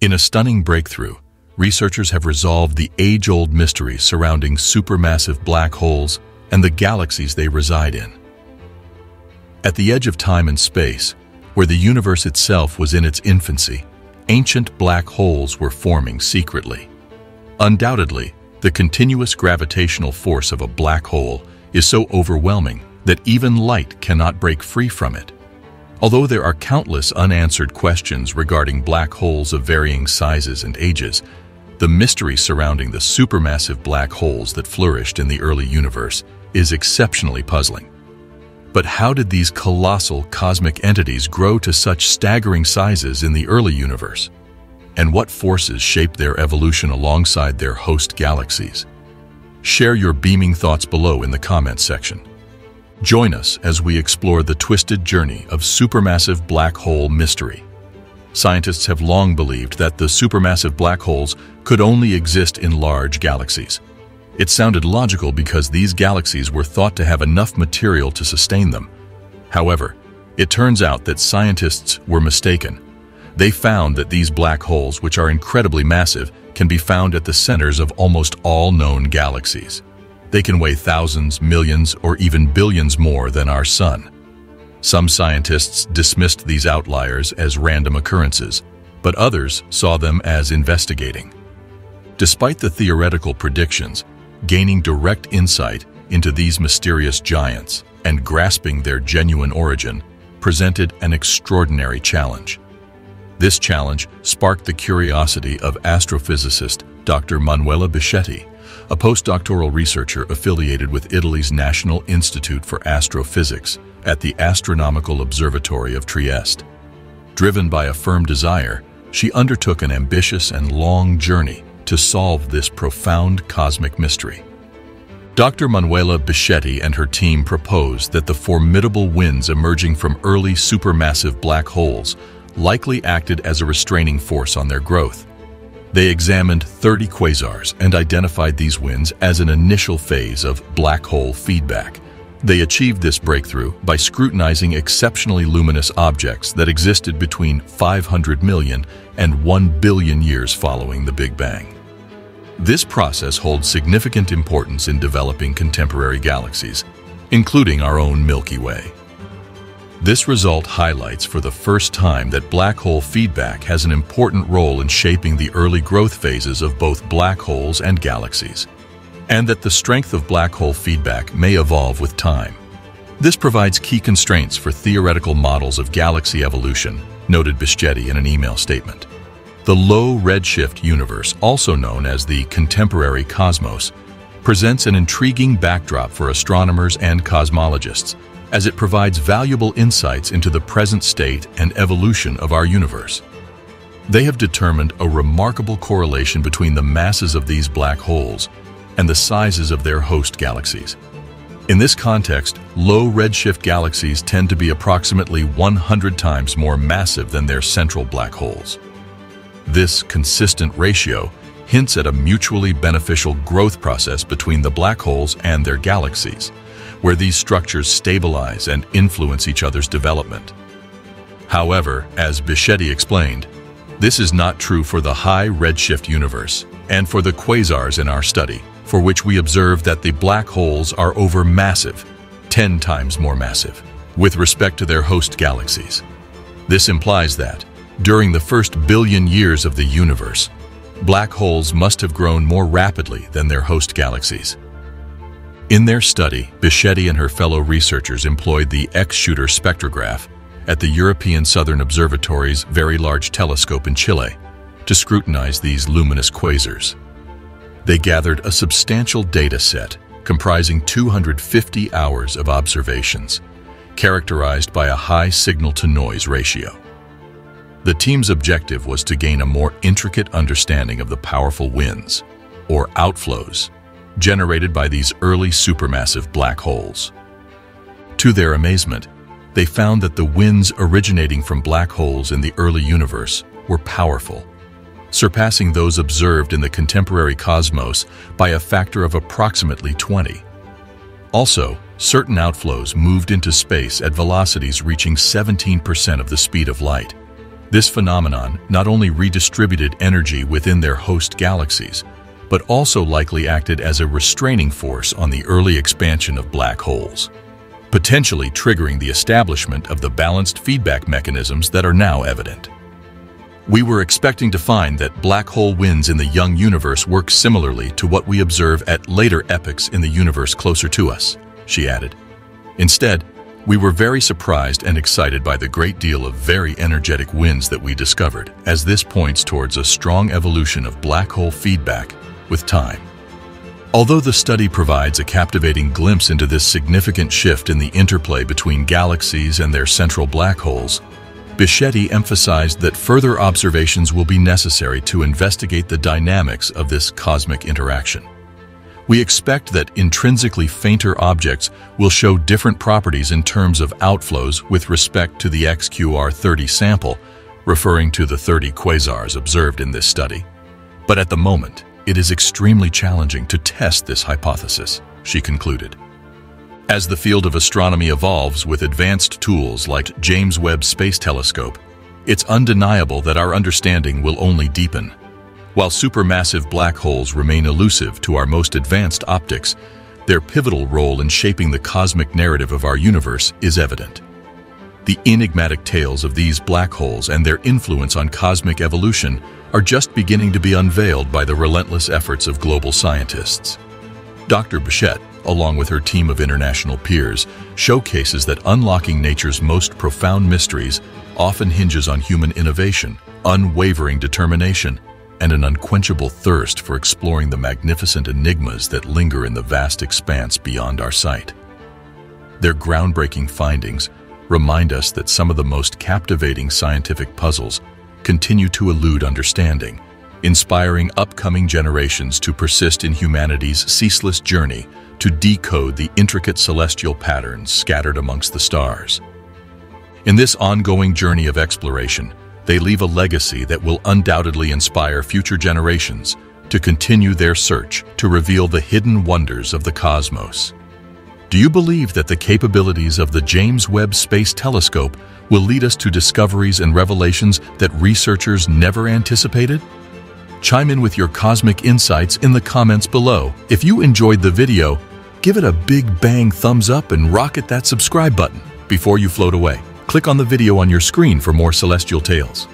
In a stunning breakthrough, researchers have resolved the age-old mystery surrounding supermassive black holes and the galaxies they reside in. At the edge of time and space, where the universe itself was in its infancy, ancient black holes were forming secretly. Undoubtedly, the continuous gravitational force of a black hole is so overwhelming that even light cannot break free from it. Although there are countless unanswered questions regarding black holes of varying sizes and ages, the mystery surrounding the supermassive black holes that flourished in the early universe is exceptionally puzzling. But how did these colossal cosmic entities grow to such staggering sizes in the early universe? And what forces shaped their evolution alongside their host galaxies? Share your beaming thoughts below in the comments section. Join us as we explore the twisted journey of supermassive black hole mystery. Scientists have long believed that the supermassive black holes could only exist in large galaxies. It sounded logical because these galaxies were thought to have enough material to sustain them. However, it turns out that scientists were mistaken. They found that these black holes, which are incredibly massive, can be found at the centers of almost all known galaxies. They can weigh thousands, millions, or even billions more than our Sun. Some scientists dismissed these outliers as random occurrences, but others saw them as investigating. Despite the theoretical predictions, gaining direct insight into these mysterious giants and grasping their genuine origin presented an extraordinary challenge. This challenge sparked the curiosity of astrophysicist Dr. Manuela Bischetti, a postdoctoral researcher affiliated with Italy's National Institute for Astrophysics at the Astronomical Observatory of Trieste. Driven by a firm desire, she undertook an ambitious and long journey to solve this profound cosmic mystery. Dr. Manuela Bischetti and her team proposed that the formidable winds emerging from early supermassive black holes likely acted as a restraining force on their growth. They examined 30 quasars and identified these winds as an initial phase of black hole feedback. They achieved this breakthrough by scrutinizing exceptionally luminous objects that existed between 500 million and 1 billion years following the Big Bang. This process holds significant importance in developing contemporary galaxies, including our own Milky Way. This result highlights for the first time that black hole feedback has an important role in shaping the early growth phases of both black holes and galaxies, and that the strength of black hole feedback may evolve with time. This provides key constraints for theoretical models of galaxy evolution, noted Bischetti in an email statement. The low redshift universe, also known as the contemporary cosmos, presents an intriguing backdrop for astronomers and cosmologists, as it provides valuable insights into the present state and evolution of our universe. They have determined a remarkable correlation between the masses of these black holes and the sizes of their host galaxies. In this context, low redshift galaxies tend to be approximately 100 times more massive than their central black holes. This consistent ratio hints at a mutually beneficial growth process between the black holes and their galaxies, where these structures stabilize and influence each other's development. However, as Bischetti explained, this is not true for the high redshift universe and for the quasars in our study, for which we observe that the black holes are overmassive, 10 times more massive, with respect to their host galaxies. This implies that, during the first billion years of the universe, black holes must have grown more rapidly than their host galaxies. In their study, Bischetti and her fellow researchers employed the X-Shooter spectrograph at the European Southern Observatory's Very Large Telescope in Chile to scrutinize these luminous quasars. They gathered a substantial data set comprising 250 hours of observations, characterized by a high signal-to-noise ratio. The team's objective was to gain a more intricate understanding of the powerful winds, or outflows, generated by these early supermassive black holes. To their amazement, they found that the winds originating from black holes in the early universe were powerful, surpassing those observed in the contemporary cosmos by a factor of approximately 20. Also, certain outflows moved into space at velocities reaching 17% of the speed of light, This phenomenon not only redistributed energy within their host galaxies, but also likely acted as a restraining force on the early expansion of black holes, potentially triggering the establishment of the balanced feedback mechanisms that are now evident. We were expecting to find that black hole winds in the young universe work similarly to what we observe at later epochs in the universe closer to us, she added. Instead, we were very surprised and excited by the great deal of very energetic winds that we discovered, as this points towards a strong evolution of black hole feedback with time. Although the study provides a captivating glimpse into this significant shift in the interplay between galaxies and their central black holes, Bischetti emphasized that further observations will be necessary to investigate the dynamics of this cosmic interaction. We expect that intrinsically fainter objects will show different properties in terms of outflows with respect to the XQR30 sample, referring to the 30 quasars observed in this study. But at the moment, it is extremely challenging to test this hypothesis, she concluded. As the field of astronomy evolves with advanced tools like James Webb Space Telescope, it's undeniable that our understanding will only deepen. While supermassive black holes remain elusive to our most advanced optics, their pivotal role in shaping the cosmic narrative of our universe is evident. The enigmatic tales of these black holes and their influence on cosmic evolution are just beginning to be unveiled by the relentless efforts of global scientists. Dr. Bischetti, along with her team of international peers, showcases that unlocking nature's most profound mysteries often hinges on human innovation, unwavering determination, and an unquenchable thirst for exploring the magnificent enigmas that linger in the vast expanse beyond our sight. Their groundbreaking findings remind us that some of the most captivating scientific puzzles continue to elude understanding, inspiring upcoming generations to persist in humanity's ceaseless journey to decode the intricate celestial patterns scattered amongst the stars. In this ongoing journey of exploration, they leave a legacy that will undoubtedly inspire future generations to continue their search to reveal the hidden wonders of the cosmos. Do you believe that the capabilities of the James Webb Space Telescope will lead us to discoveries and revelations that researchers never anticipated? Chime in with your cosmic insights in the comments below. If you enjoyed the video, give it a big bang thumbs up and rocket that subscribe button before you float away. Click on the video on your screen for more celestial tales.